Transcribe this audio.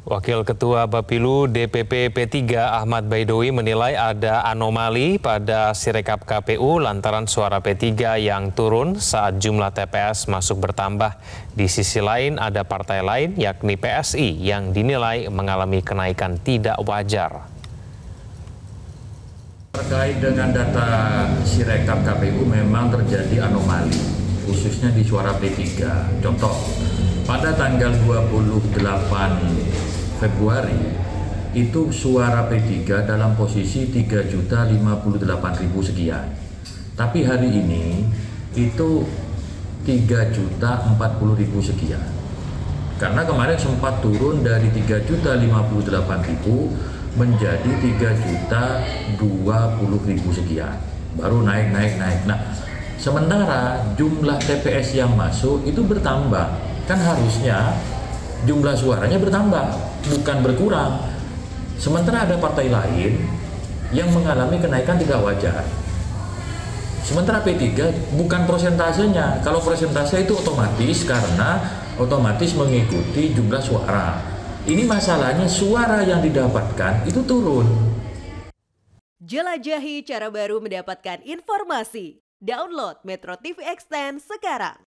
Wakil Ketua Bapilu DPP P3 Ahmad Baidowi menilai ada anomali pada Sirekap KPU lantaran suara P3 yang turun saat jumlah TPS masuk bertambah. Di sisi lain ada partai lain yakni PSI yang dinilai mengalami kenaikan tidak wajar. Terkait dengan data Sirekap KPU memang terjadi anomali khususnya di suara P3. Contoh, pada tanggal 28 Februari itu suara P3 dalam posisi 3.058.000 sekian. Tapi hari ini itu 3.040.000 sekian. Karena kemarin sempat turun dari 3.058.000 menjadi 3.020.000 sekian. Baru naik. Nah, sementara jumlah TPS yang masuk itu bertambah. Kan harusnya jumlah suaranya bertambah, bukan berkurang. Sementara ada partai lain yang mengalami kenaikan tidak wajar. Sementara P3 bukan persentasenya. Kalau persentase itu otomatis karena otomatis mengikuti jumlah suara. Ini masalahnya suara yang didapatkan itu turun. Jelajahi cara baru mendapatkan informasi. Download Metro TV Extend sekarang.